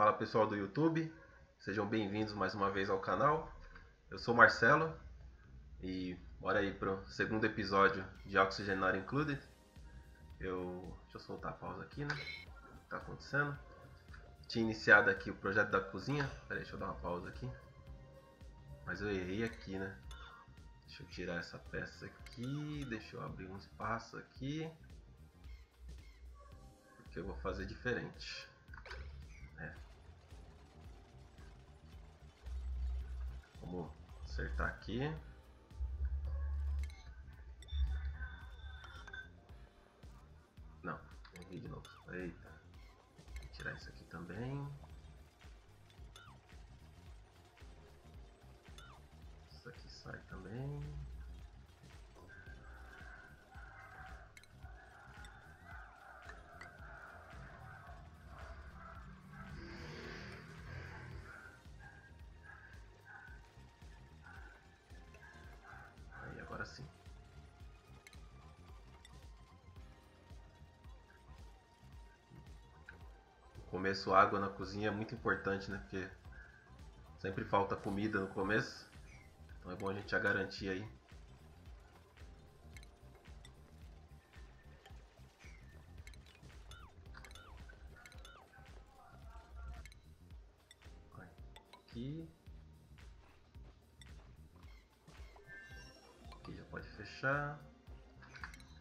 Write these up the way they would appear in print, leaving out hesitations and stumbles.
Fala pessoal do YouTube, sejam bem-vindos mais uma vez ao canal. Eu sou Marcelo e bora aí pro segundo episódio de Oxygen Not Included. Deixa eu soltar a pausa aqui, né? O que tá acontecendo? Tinha iniciado aqui o projeto da cozinha. Peraí, deixa eu dar uma pausa aqui. Mas eu errei aqui, né? Deixa eu tirar essa peça aqui, deixa eu abrir um espaço aqui. Porque eu vou fazer diferente. Vamos acertar aqui. Não, errei de novo. Eita. Vou tirar isso aqui também. Isso aqui sai também. Começo, água na cozinha é muito importante, né? Porque sempre falta comida no começo, então é bom a gente já garantir aí. Aqui já pode fechar.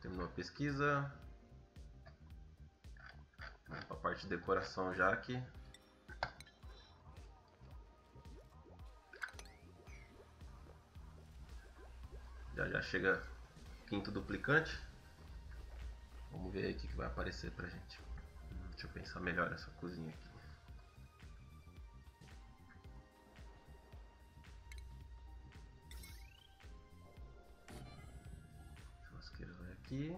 Terminou a pesquisa. Vamos para a parte de decoração já aqui. Já chega o quinto duplicante. Vamos ver aí o que vai aparecer pra gente. Deixa eu pensar melhor essa cozinha aqui. A churrasqueira vai aqui.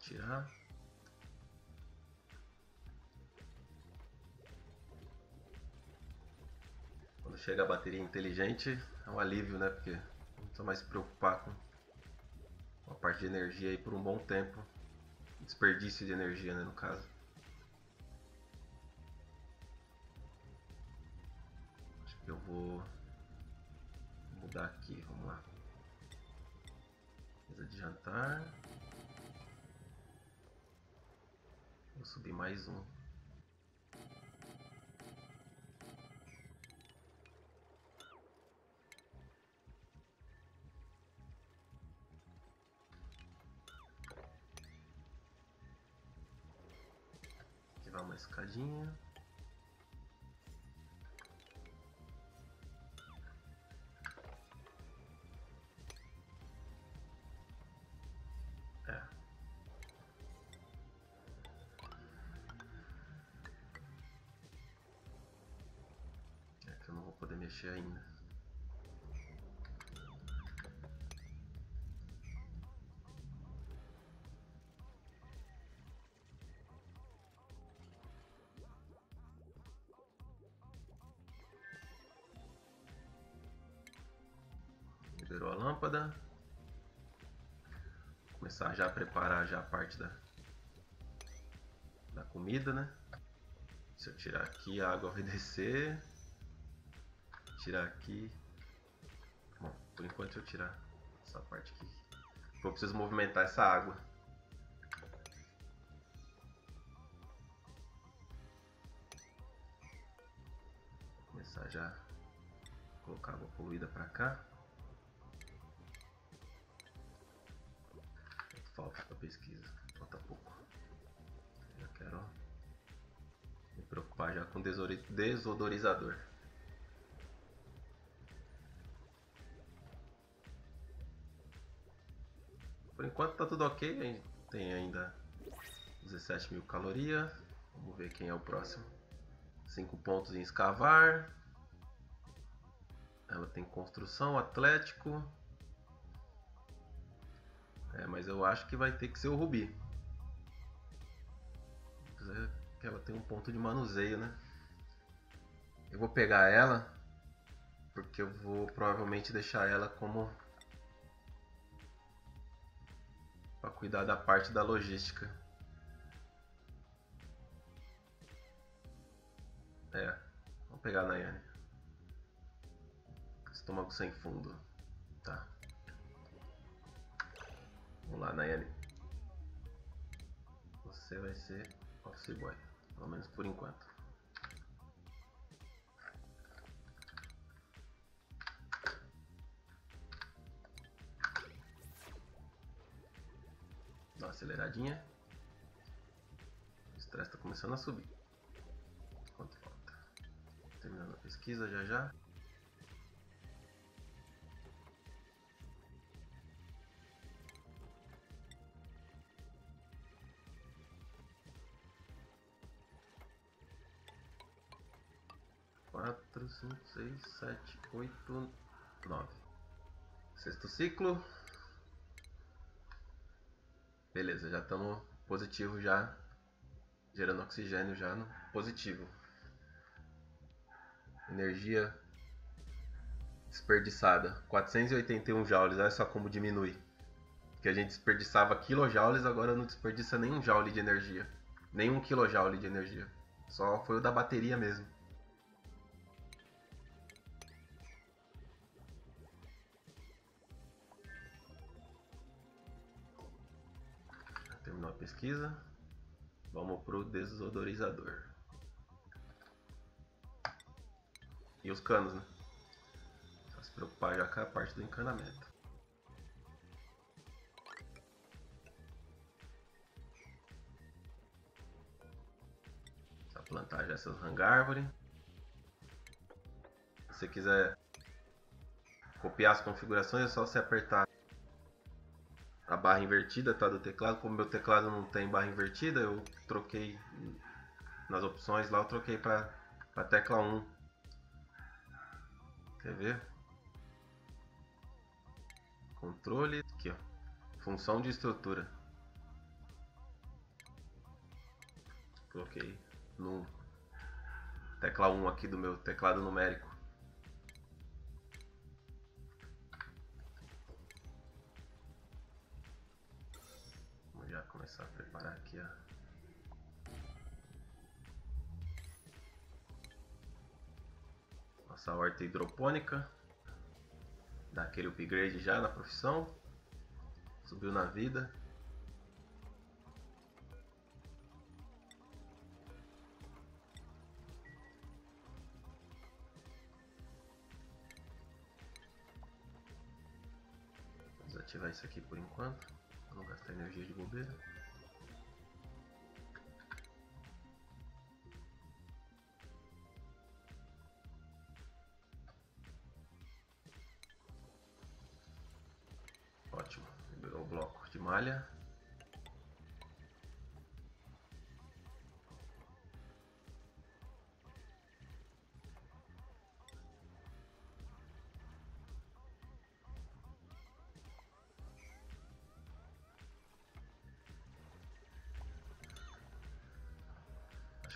Tirar. Quando chega a bateria inteligente é um alívio, né? Porque não precisa mais se preocupar com a parte de energia aí por um bom tempo. Desperdício de energia, né, no caso. Acho que eu vou mudar aqui, vamos lá. Mesa de jantar. Vou subir mais um. Ativar uma escadinha. Mexer ainda. Liberou a lâmpada. Vou começar já a preparar já a parte da comida, né? Se eu tirar aqui, a água vai descer. Tirar aqui. Bom, por enquanto eu tirar essa parte aqui. Eu preciso movimentar essa água. Vou começar já a colocar água poluída para cá. Falta para pesquisa, falta pouco. Já quero me preocupar já com desodorizador. Por enquanto tá tudo ok, a gente tem ainda 17.000 calorias. Vamos ver quem é o próximo. 5 pontos em escavar. Ela tem construção, atlético. Mas eu acho que vai ter que ser o rubi. Ela tem um ponto de manuseio, né? Eu vou pegar ela, porque eu vou provavelmente deixar ela como... para cuidar da parte da logística. É, vamos pegar a Nayane. Estômago sem fundo. Tá. Vamos lá, Nayane. Você vai ser office boy, pelo menos por enquanto. Dá uma aceleradinha. O estresse tá começando a subir. Quanto falta? Terminando a pesquisa já já. Cinco, seis, sete, oito, nove. Sexto ciclo. Beleza, já estamos positivo já. Gerando oxigênio já no positivo. Energia desperdiçada. 481 joules, olha só como diminui. Porque a gente desperdiçava quilojoules, agora não desperdiça nenhum joule de energia. Nenhum quilojoule de energia. Só foi o da bateria mesmo. Terminou a pesquisa, vamos pro desodorizador. E os canos, né? Só se preocupar já com a parte do encanamento. Só plantar já essas rangárvores. Se você quiser copiar as configurações, é só você apertar a barra invertida, tá, do teclado. Como meu teclado não tem barra invertida, eu troquei nas opções lá, eu troquei para a tecla 1. Quer ver? Controle, aqui ó, função de estrutura. Coloquei no tecla 1 aqui do meu teclado numérico. Começar a preparar aqui a nossa horta hidropônica, dar aquele upgrade já na profissão, subiu na vida. Vamos ativar isso aqui por enquanto. Não gastar energia de bobeira. Ótimo, liberou o bloco de malha.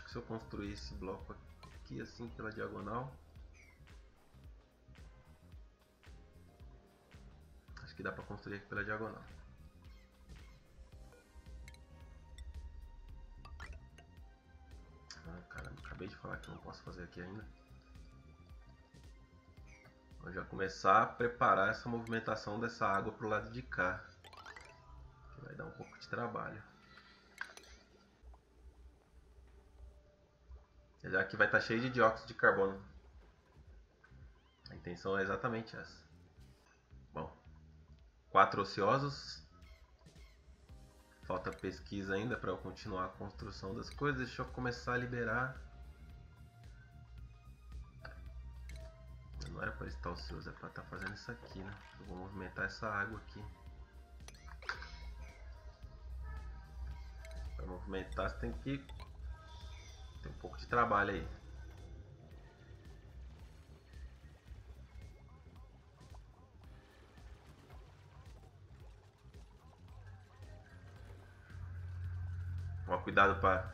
Se eu construir esse bloco aqui assim pela diagonal, acho que dá para construir aqui pela diagonal. Ah, caramba, acabei de falar que não posso fazer aqui ainda. Vou já começar a preparar essa movimentação dessa água para o lado de cá, que vai dar um pouco de trabalho. Já que vai estar cheio de dióxido de carbono. A intenção é exatamente essa. Bom, 4 ociosos. Falta pesquisa ainda para eu continuar a construção das coisas. Deixa eu começar a liberar. Não era para estar ocioso, é para estar fazendo isso aqui, né? Eu vou movimentar essa água aqui. Para movimentar você tem que... tem um pouco de trabalho aí. Toma cuidado para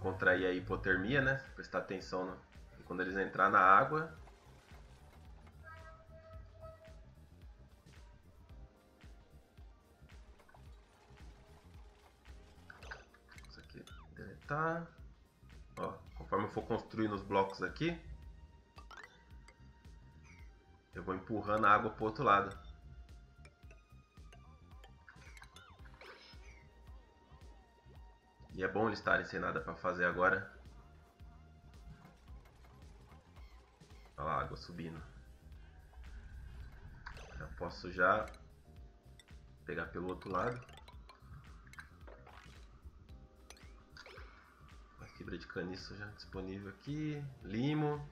contrair a hipotermia, né? Prestar atenção quando eles entrar na água. Isso aqui, deletar. Ó, conforme eu for construindo os blocos aqui, eu vou empurrando a água para o outro lado. E é bom eles estarem sem nada para fazer agora. Olha lá, a água subindo. Já posso já pegar pelo outro lado. A fibra de caniço já disponível aqui. Limo.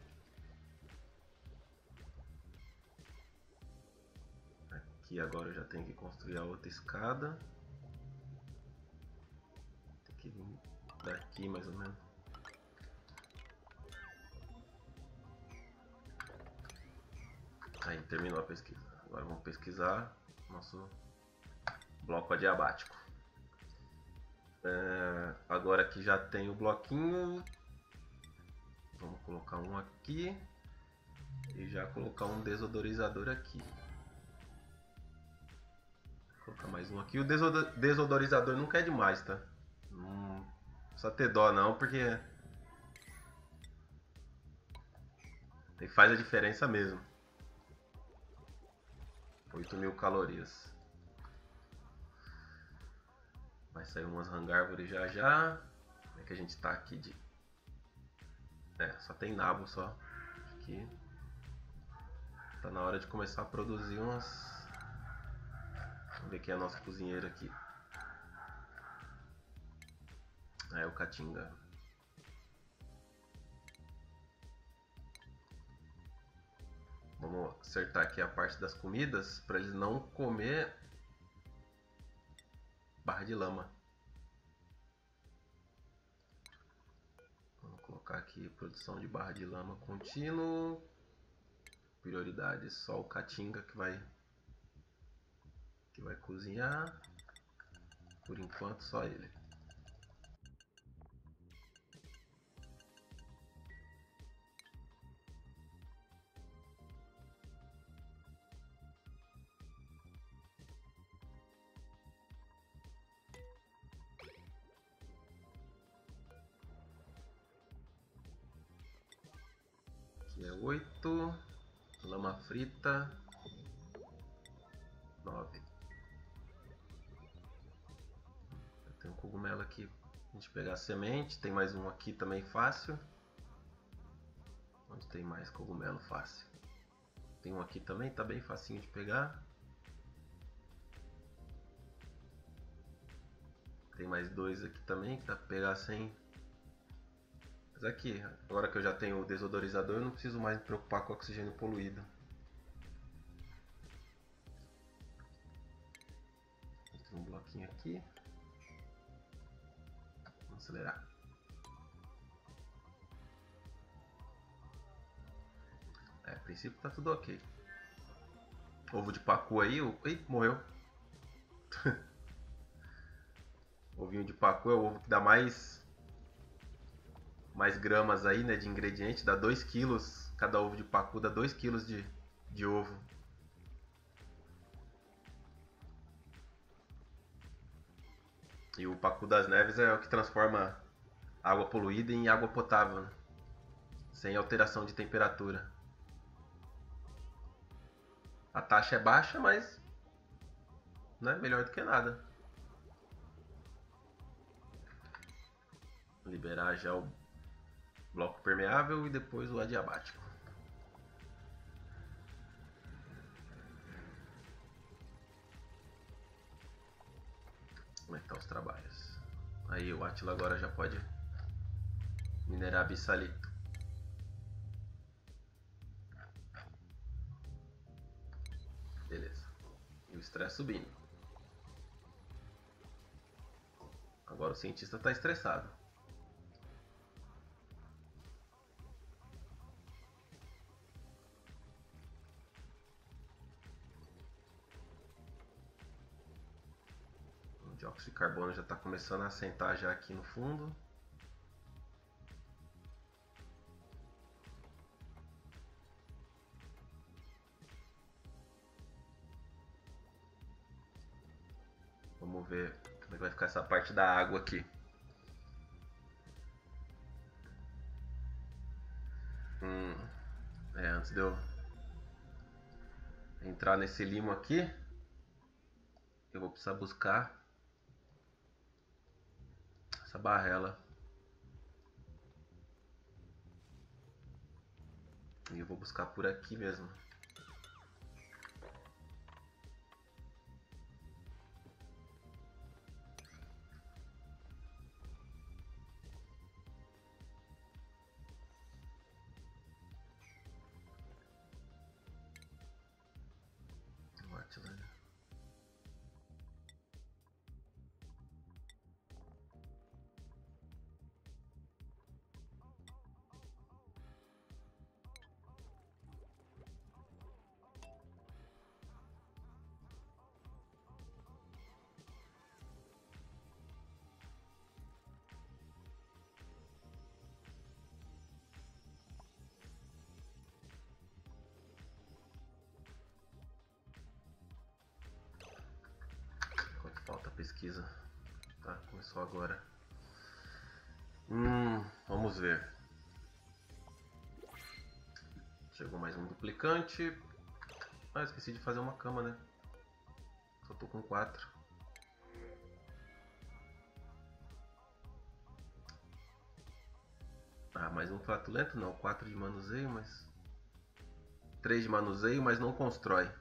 Aqui agora eu já tenho que construir a outra escada. Daqui mais ou menos. Aí terminou a pesquisa. Agora vamos pesquisar nosso bloco adiabático. Agora aqui já tem o bloquinho. Vamos colocar um aqui e já colocar um desodorizador aqui. Vou colocar mais um aqui. O desodorizador nunca é demais, tá? Não precisa ter dó não, porque faz a diferença mesmo. 8.000 calorias. Vai sair umas hangárvores já já. Como é que a gente tá aqui de... só tem nabo só. Aqui. Tá na hora de começar a produzir umas... Vamos ver quem é nosso cozinheiro aqui. É o Caatinga. Vamos acertar aqui a parte das comidas para eles não comer barra de lama. Vamos colocar aqui produção de barra de lama contínuo. Prioridade só o Caatinga que vai cozinhar. Por enquanto só ele. É 8, lama frita, 9. Tem um cogumelo aqui, a gente pegar a semente, tem mais um aqui também fácil. Onde tem mais cogumelo fácil? Tem um aqui também, tá bem facinho de pegar. Tem mais dois aqui também, que dá pra pegar sem... Mas aqui, agora que eu já tenho o desodorizador, eu não preciso mais me preocupar com o oxigênio poluído. Tem um bloquinho aqui. Vamos acelerar. A princípio tá tudo ok. Ovo de pacu aí, ih, morreu. Ovinho de pacu é o ovo que dá mais gramas aí, né, de ingrediente, dá 2 kg, cada ovo de pacu dá 2 kg de ovo. E o pacu das neves é o que transforma água poluída em água potável, né? Sem alteração de temperatura. A taxa é baixa, mas não é melhor do que nada. Liberar já o bloco permeável e depois o adiabático. Como é que tá os trabalhos? Aí o Átila agora já pode minerar bissalito. Beleza. E o estresse subindo. Agora o cientista está estressado. O dióxido de carbono já está começando a assentar já aqui no fundo. Vamos ver como vai ficar essa parte da água aqui. Antes de eu entrar nesse limo aqui, eu vou precisar buscar essa barrela. E eu vou buscar por aqui mesmo. Falta pesquisa. Tá, começou agora. Vamos ver. Chegou mais um duplicante. Ah, esqueci de fazer uma cama, né? Só tô com 4. Ah, mais um flatulento não. 4 de manuseio, mas... 3 de manuseio, mas não constrói.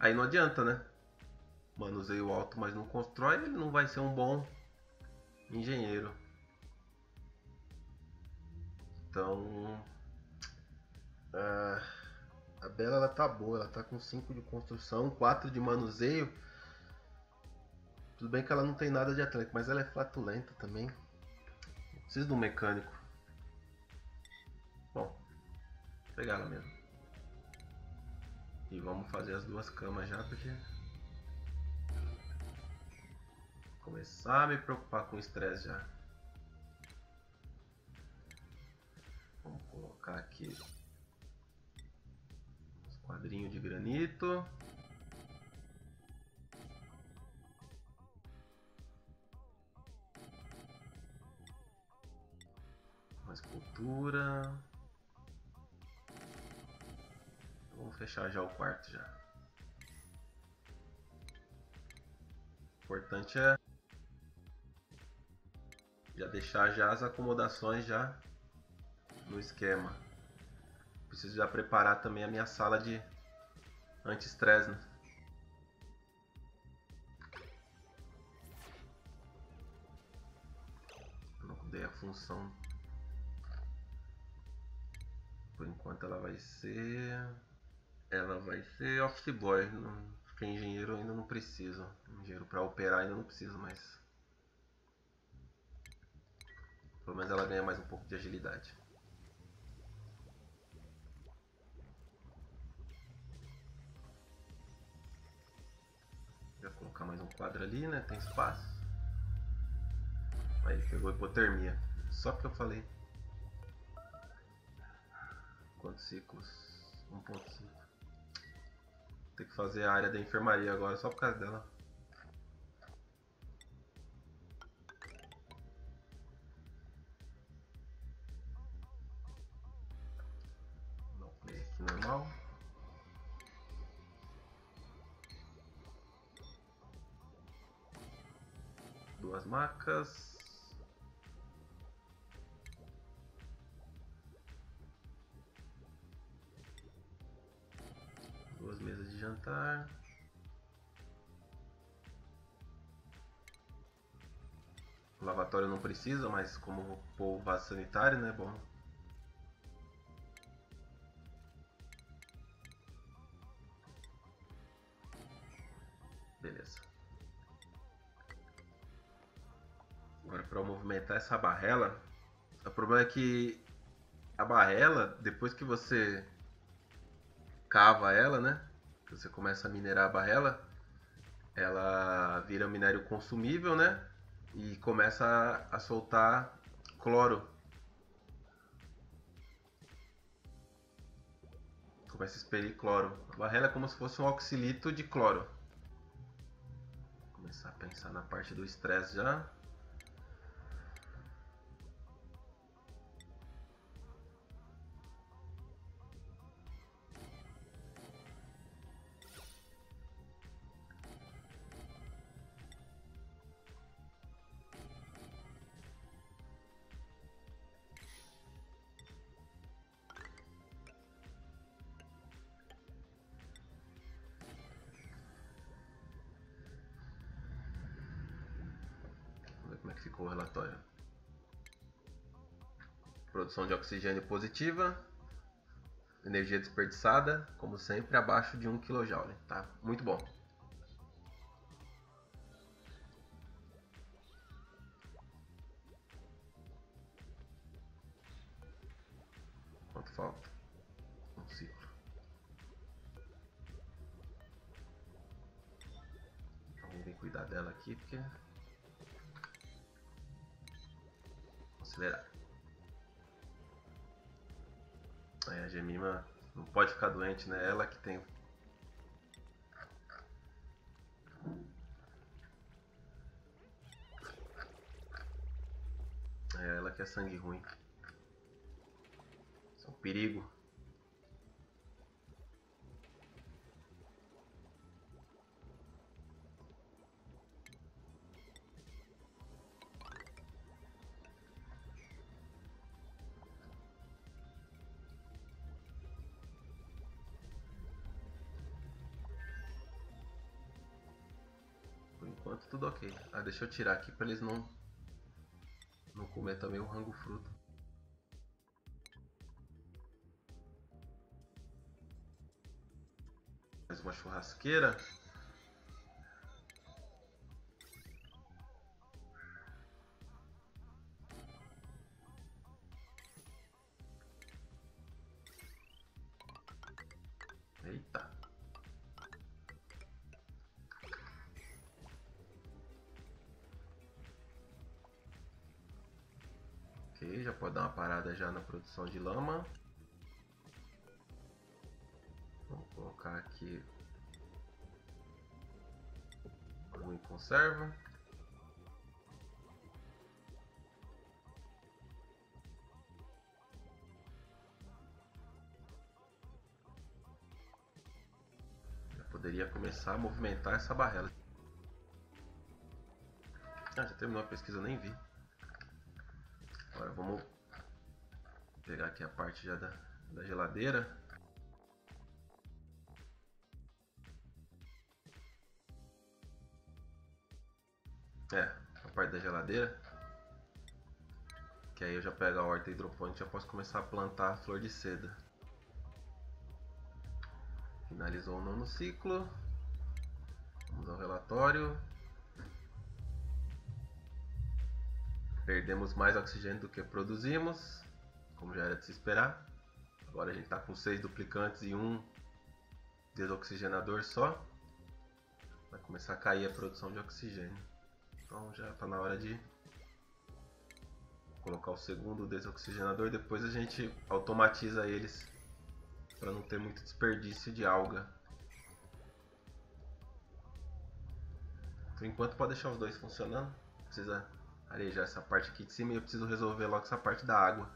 Aí não adianta, né? Manuseio alto, mas não constrói, ele não vai ser um bom engenheiro. Então... a Bela, ela tá boa, ela tá com 5 de construção, 4 de manuseio. Tudo bem que ela não tem nada de atlético, mas ela é flatulenta também. Eu preciso de um mecânico. Bom, vou pegar ela mesmo. E vamos fazer as 2 camas já, porque... Vou começar a me preocupar com o estresse já. Vamos colocar aqui... os quadrinhos de granito. Uma escultura... Vamos fechar já o quarto já. O importante é já deixar já as acomodações já no esquema. Preciso já preparar também a minha sala de anti-estresse, né? Não dei a função. Por enquanto ela vai ser... office boy, porque engenheiro ainda não preciso. Engenheiro para operar ainda não preciso, mas... Pelo menos ela ganha mais um pouco de agilidade. Vou colocar mais um quadro ali, né? Tem espaço. Aí pegou hipotermia. Só porque eu falei. Quantos ciclos? 1.5. Tem que fazer a área da enfermaria agora, só por causa dela. Não, play aqui normal. Duas macas. Duas mesas de jantar. O lavatório não precisa, mas como vou pôr o vaso sanitário, né? Bom. Beleza. Agora para movimentar essa barrela. O problema é que a barrela, depois que você... cava ela, né? Você começa a minerar a barrela, ela vira minério consumível, né? E começa a soltar cloro. vai ser pericloro. A barrela é como se fosse um oxilito de cloro. Vou começar a pensar na parte do estresse já. Ficou o relatório. Produção de oxigênio positiva. Energia desperdiçada, como sempre, abaixo de 1 kJ. Tá? Muito bom. Quanto falta? Um ciclo. Alguém vem cuidar dela aqui, porque... Aí a Gemima não pode ficar doente, né? Ela que tem. É ela que é sangue ruim. Isso é um perigo. Tudo ok. Ah, deixa eu tirar aqui para eles não comer também o rango fruto. Mais uma churrasqueira. Eita. Já pode dar uma parada já na produção de lama. Vamos colocar aqui um em conserva. Já poderia começar a movimentar essa barrela. Ah, já terminou a pesquisa, eu nem vi. Agora vamos pegar aqui a parte já da geladeira. A parte da geladeira. Que aí eu já pego a horta hidropônica e já posso começar a plantar a flor de seda. Finalizou o nono ciclo. Vamos ao relatório. Perdemos mais oxigênio do que produzimos, como já era de se esperar. Agora a gente está com 6 duplicantes e 1 desoxigenador só. Vai começar a cair a produção de oxigênio. Então já está na hora de colocar o segundo desoxigenador. Depois a gente automatiza eles para não ter muito desperdício de alga. Por enquanto pode deixar os dois funcionando. Precisa arejar essa parte aqui de cima e eu preciso resolver logo essa parte da água.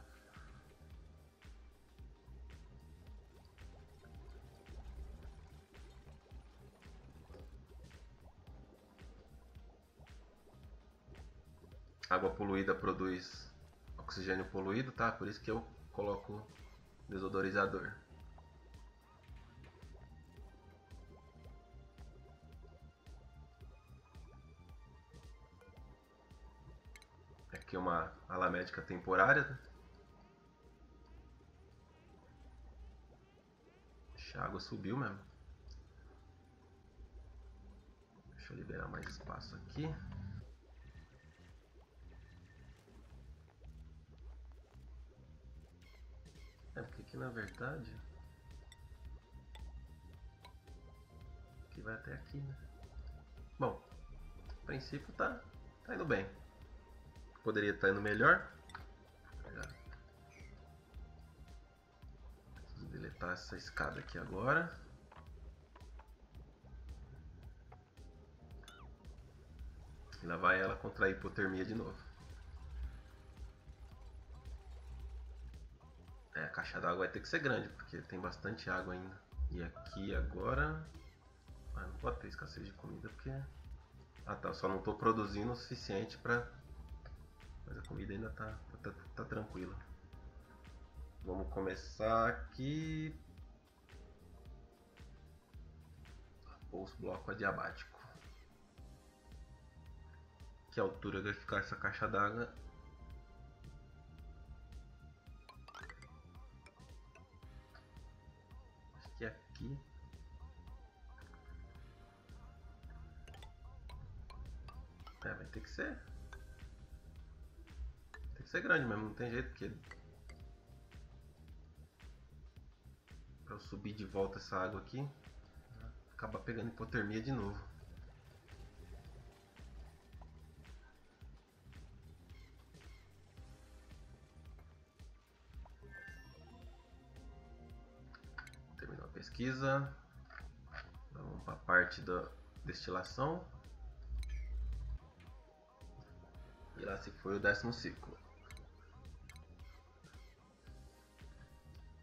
Água poluída produz oxigênio poluído, tá? Por isso que eu coloco desodorizador. Aqui uma ala médica temporária. A água subiu mesmo. Deixa eu liberar mais espaço aqui. É porque aqui na verdade... Aqui vai até aqui, né? Bom, a princípio tá indo bem. Poderia estar indo melhor. Preciso deletar montar essa escada aqui agora. E lá vai ela contra a hipotermia de novo. É, a caixa d'água vai ter que ser grande, porque tem bastante água ainda. E aqui agora... Ah, não pode ter escassez de comida, porque... Ah tá, eu só não estou produzindo o suficiente para... Mas a comida ainda tá tranquila. Vamos começar aqui... Os blocos adiabáticos. Que altura vai ficar essa caixa d'água? Acho que é aqui. É, vai ter que ser. Tem que ser grande mesmo, não tem jeito, porque... Pra eu subir de volta essa água aqui, acaba pegando hipotermia de novo. Pesquisa, então, vamos para a parte da destilação e lá se foi o 10º ciclo.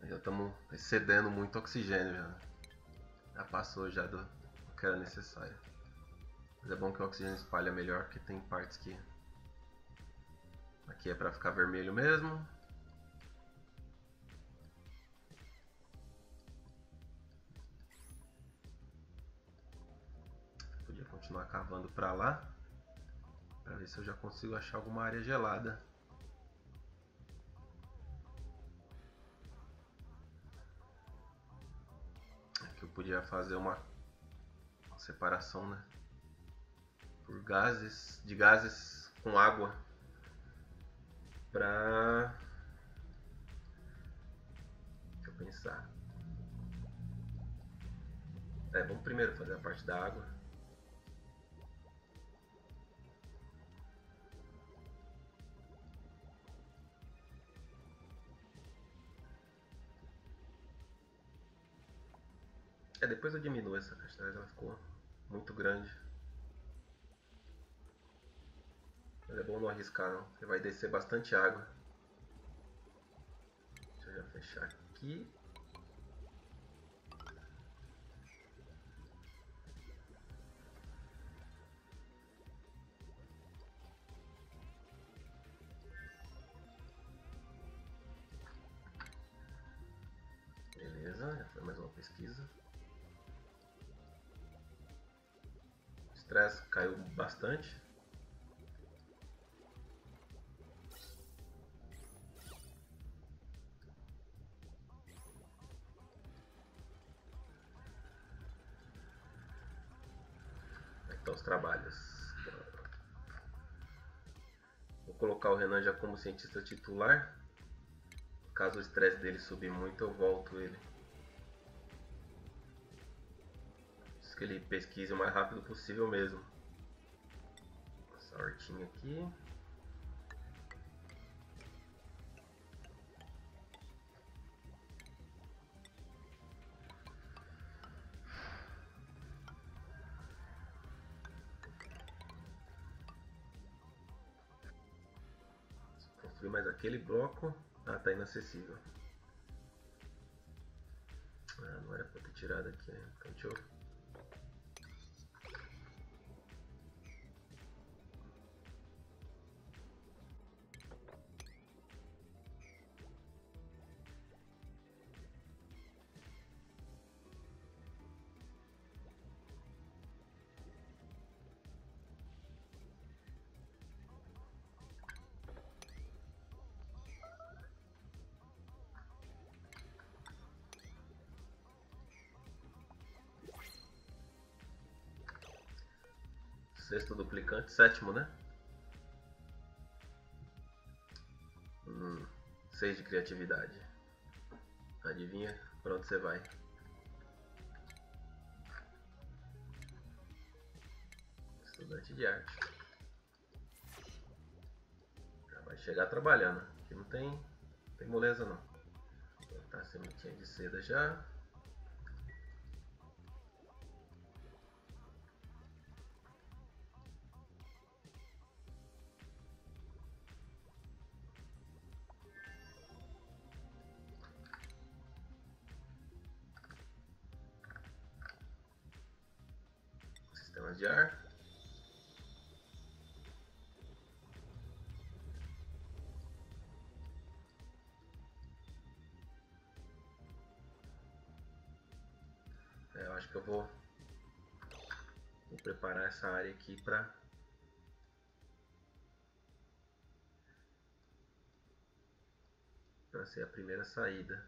Já estamos excedendo muito oxigênio, já passou já do que era necessário, mas é bom que o oxigênio espalha melhor, porque tem partes que aqui é para ficar vermelho mesmo. Continuar cavando para lá, para ver se eu já consigo achar alguma área gelada. Aqui eu podia fazer uma separação, né? Por gases, de gases com água, para... Deixa eu pensar. É, vamos primeiro fazer a parte da água. É, depois eu diminuo essa caixa, ela ficou muito grande. Mas é bom não arriscar não, porque vai descer bastante água. Deixa eu já fechar aqui. Beleza, já foi mais uma pesquisa. O stress caiu bastante. Aqui estão os trabalhos. Vou colocar o Renan já como cientista titular. Caso o stress dele subir muito, eu volto ele. Que ele pesquise o mais rápido possível mesmo. Essa hortinha aqui. Vou construir mais aquele bloco. Ah, tá inacessível. Ah, não era pra ter tirado aqui, né? Então deixa eu... Sexto duplicante, sétimo, né? 6 de criatividade. Adivinha pra onde você vai? Estudante de arte. Já vai chegar trabalhando. Aqui não tem moleza não. Tá a sementinha de seda já. Sistema de ar. Eu acho que eu vou preparar essa área aqui para ser a primeira saída.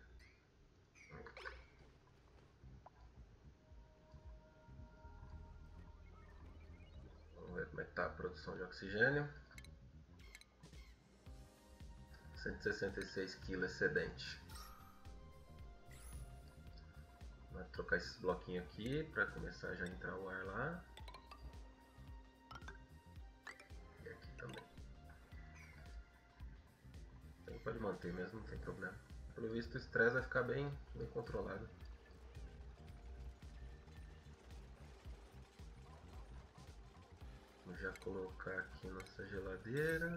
Vamos ver como é que está a produção de oxigênio. 166 kg excedente. Vou trocar esses bloquinhos aqui para começar já a entrar o ar lá. E aqui também. Então pode manter mesmo, não tem problema. Pelo visto o estresse vai ficar bem controlado. Vou já colocar aqui nossa geladeira.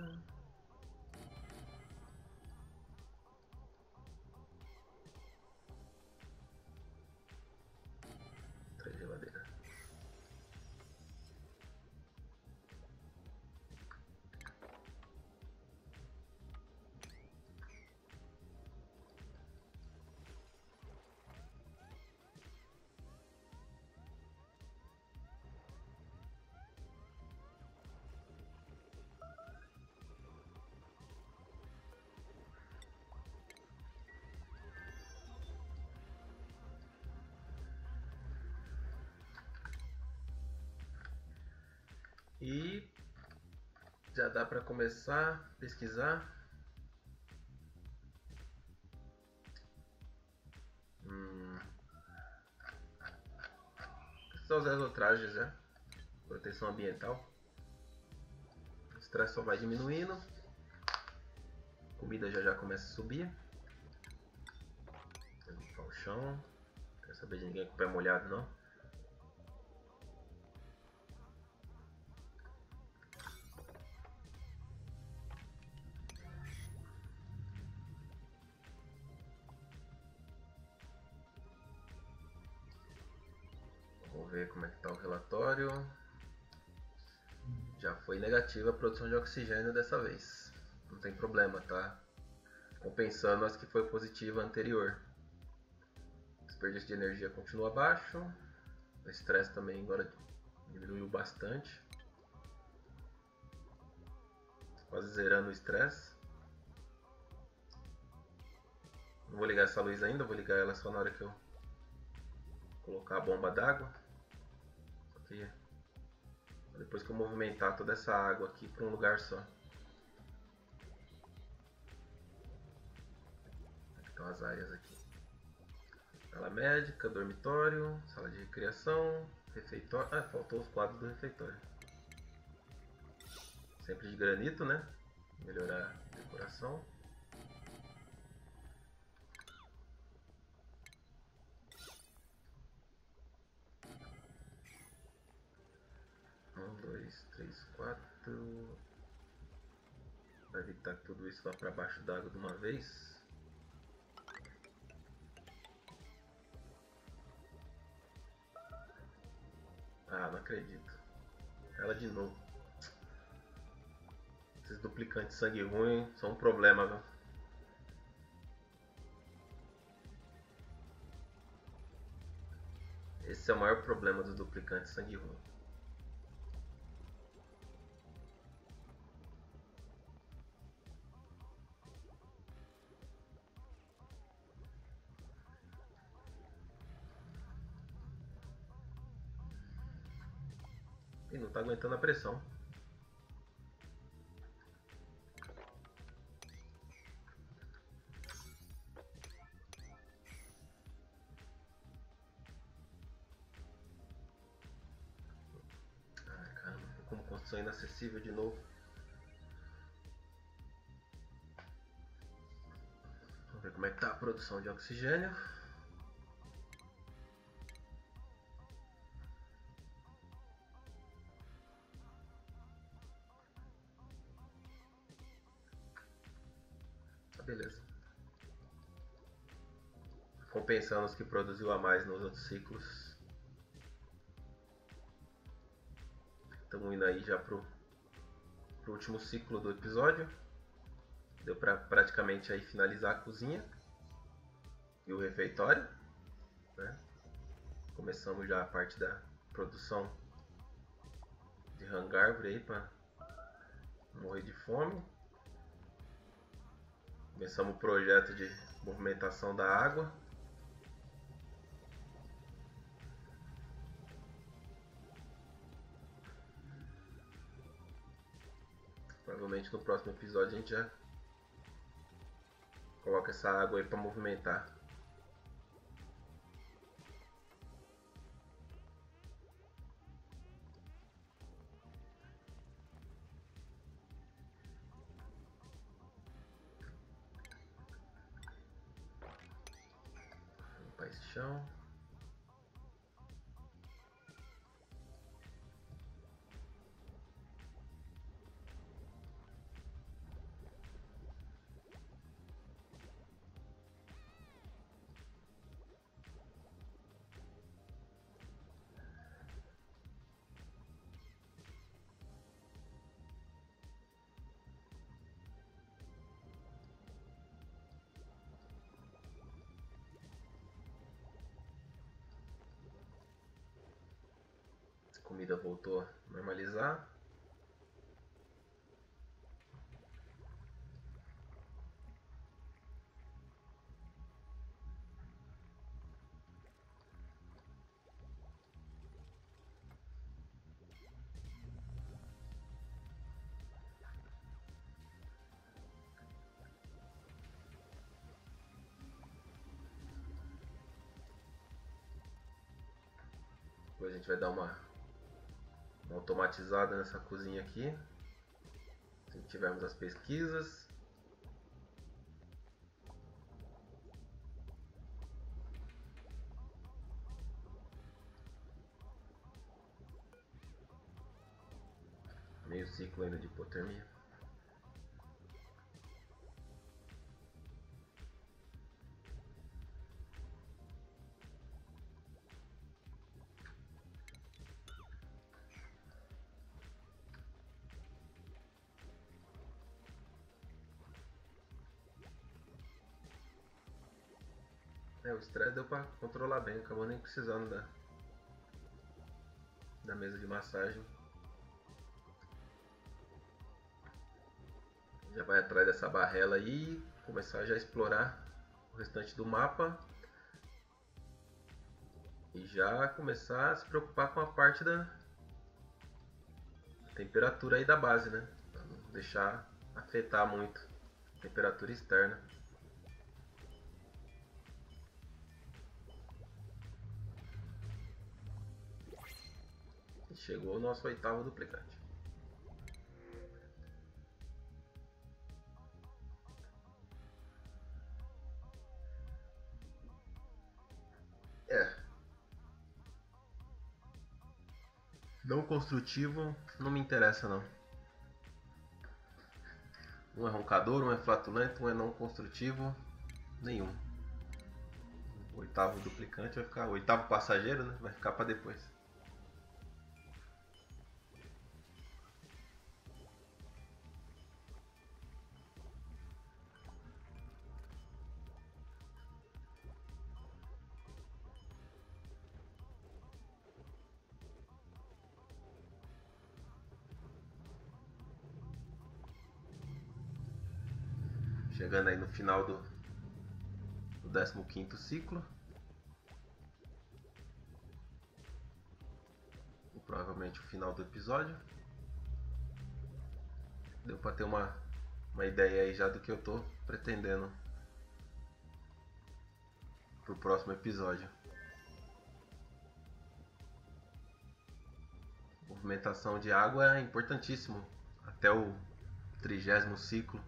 E já dá para começar a pesquisar só usar os ultrajes, né? Proteção ambiental. O estresse só vai diminuindo. A comida já começa a subir. Vou limpar o chão. Não quero saber de ninguém com o pé molhado, não. Vamos ver como é que está o relatório. Já foi negativa a produção de oxigênio dessa vez. Não tem problema, tá? Compensando as que foi positiva anterior. Desperdício de energia continua baixo. O estresse também agora diminuiu bastante. Quase zerando o estresse. Não vou ligar essa luz ainda, vou ligar ela só na hora que eu colocar a bomba d'água. Depois que eu movimentar toda essa água aqui para um lugar só. Aqui estão as áreas aqui. Sala médica, dormitório, sala de recreação, refeitório. Ah, faltou os quadros do refeitório. Sempre de granito, né? Melhorar a decoração. Para evitar que tudo isso vá para baixo d'água de uma vez. Ah, não acredito. Ela de novo. Esses duplicantes de sangue ruim são um problema, viu? Esse é o maior problema dos duplicantes de sangue ruim. E não está aguentando a pressão. Ai, caramba, como construção inacessível de novo. Vamos ver como é que está a produção de oxigênio. Beleza. Compensando os que produziu a mais nos outros ciclos. Estamos indo aí já pro último ciclo do episódio. Deu para praticamente aí finalizar a cozinha e o refeitório, né? Começamos já a parte da produção de hangar aí para morrer de fome. Começamos o projeto de movimentação da água. Provavelmente no próximo episódio a gente já coloca essa água aí para movimentar. A comida voltou a normalizar. Depois a gente vai dar uma automatizada nessa cozinha aqui. Assim que tivermos as pesquisas. Meio ciclo ainda de hipotermia. O estresse deu para controlar bem, acabou nem precisando da mesa de massagem. Já vai atrás dessa barrela aí, começar já a explorar o restante do mapa e já começar a se preocupar com a parte da temperatura aí da base, né? Para não deixar afetar muito a temperatura externa. Chegou o nosso 8º duplicante. Não construtivo não me interessa não. Um é roncador, um é flatulento, um é não construtivo nenhum. O 8º duplicante vai ficar... O 8º passageiro, né? Vai ficar para depois. Chegando aí no final do 15º ciclo. E provavelmente o final do episódio. Deu para ter uma ideia aí já do que eu tô pretendendo pro próximo episódio. A movimentação de água é importantíssimo até o 30º ciclo.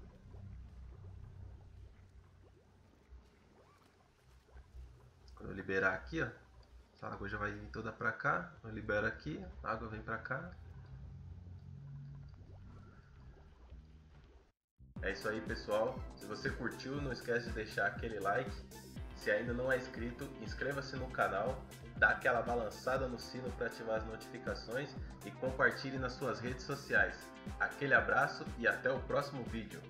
eu liberar aqui, ó, essa água já vai vir toda pra cá. Eu libero aqui, a água vem pra cá. É isso aí, pessoal. Se você curtiu, não esquece de deixar aquele like. Se ainda não é inscrito, inscreva-se no canal, dá aquela balançada no sino para ativar as notificações e compartilhe nas suas redes sociais. Aquele abraço e até o próximo vídeo.